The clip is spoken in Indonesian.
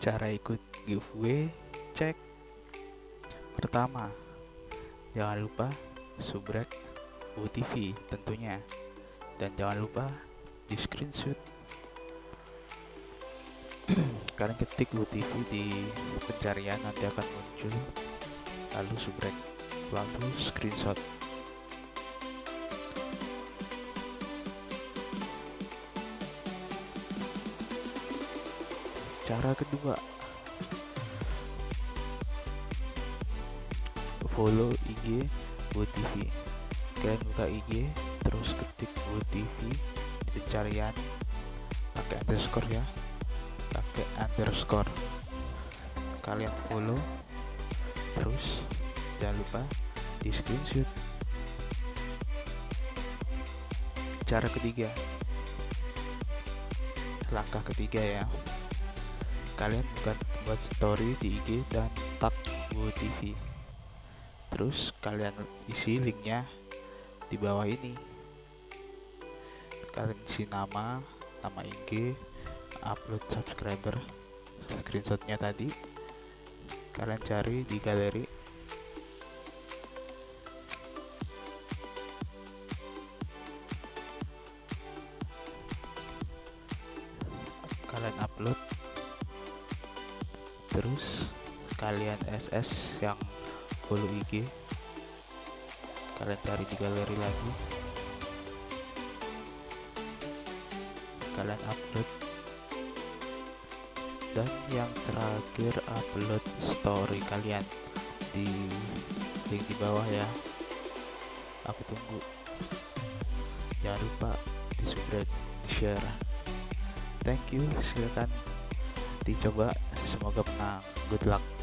Cara ikut giveaway, cek pertama jangan lupa subrek UTV tentunya, dan jangan lupa di screenshot. Kalian ketik UTV di pencarian, nanti akan muncul, lalu subrek, lalu screenshot. Cara kedua, follow IG WOO TV. Kalian buka IG, terus ketik WOO TV di pencarian, pakai underscore ya, pakai underscore. Kalian follow, terus jangan lupa di screenshot. Cara ketiga, langkah ketiga ya, kalian buat story di IG dan tag WOO TV, terus kalian isi linknya di bawah ini. Kalian isi nama IG, upload subscriber, screenshotnya tadi kalian cari di galeri. Kalian upload, terus kalian SS yang follow IG, kalian cari di galeri lagi, kalian upload, dan yang terakhir upload story kalian di link di bawah ya. Aku tunggu. Jangan lupa di subscribe, di share. Thank you, silakan dicoba, semoga menang. Good luck.